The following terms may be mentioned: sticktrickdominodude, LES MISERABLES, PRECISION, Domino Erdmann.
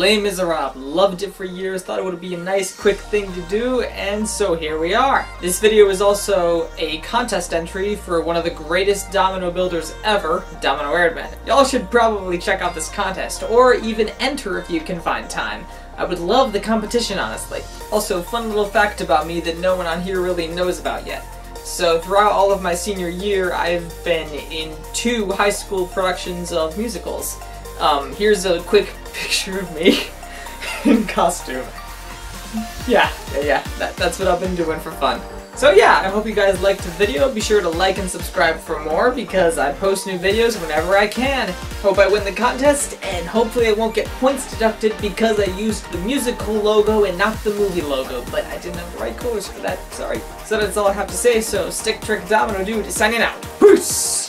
Les Misérables. Loved it for years, thought it would be a nice quick thing to do, and so here we are. This video is also a contest entry for one of the greatest domino builders ever, Domino Erdmann. Y'all should probably check out this contest, or even enter if you can find time. I would love the competition, honestly. Also, fun little fact about me that no one on here really knows about yet. So throughout all of my senior year, I've been in 2 high school productions of musicals. Here's a quick picture of me in costume. Yeah, that's what I've been doing for fun. So yeah, I hope you guys liked the video. Be sure to like and subscribe for more because I post new videos whenever I can. Hope I win the contest, and hopefully I won't get points deducted because I used the musical logo and not the movie logo, but I didn't have the right colors for that, sorry. So that's all I have to say, so Stick Trick Domino Dude is signing out. Peace!